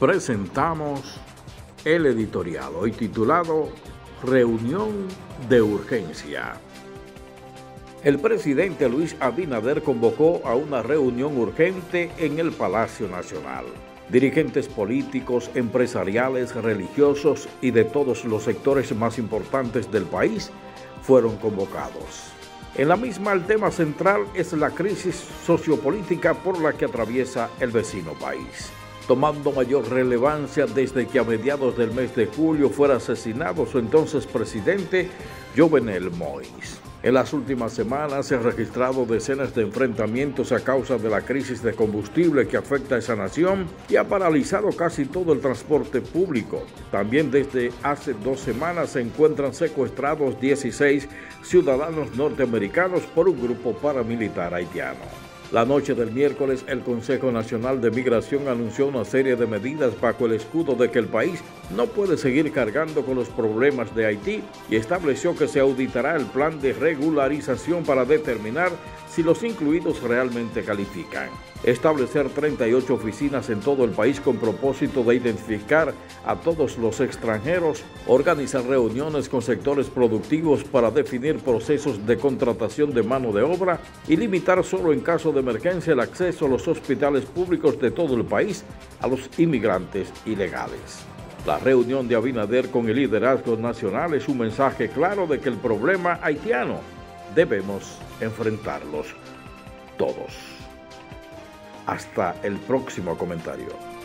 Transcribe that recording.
presentamos el editorial hoy titulado Reunión de Urgencia. El presidente Luis Abinader convocó a una reunión urgente en el Palacio Nacional. Dirigentes políticos, empresariales, religiosos y de todos los sectores más importantes del país fueron convocados. En la misma, el tema central es la crisis sociopolítica por la que atraviesa el vecino país, tomando mayor relevancia desde que a mediados del mes de julio fuera asesinado su entonces presidente, Jovenel Moise. En las últimas semanas se han registrado decenas de enfrentamientos a causa de la crisis de combustible que afecta a esa nación y ha paralizado casi todo el transporte público. También desde hace 2 semanas se encuentran secuestrados 16 ciudadanos norteamericanos por un grupo paramilitar haitiano. La noche del miércoles, el Consejo Nacional de Migración anunció una serie de medidas bajo el escudo de que el país no puede seguir cargando con los problemas de Haití y estableció que se auditará el plan de regularización para determinar si los incluidos realmente califican. Establecer 38 oficinas en todo el país con propósito de identificar a todos los extranjeros, organizar reuniones con sectores productivos para definir procesos de contratación de mano de obra y limitar solo en caso de emergencia el acceso a los hospitales públicos de todo el país a los inmigrantes ilegales. La reunión de Abinader con el liderazgo nacional es un mensaje claro de que el problema haitiano debemos enfrentarlos todos. Hasta el próximo comentario.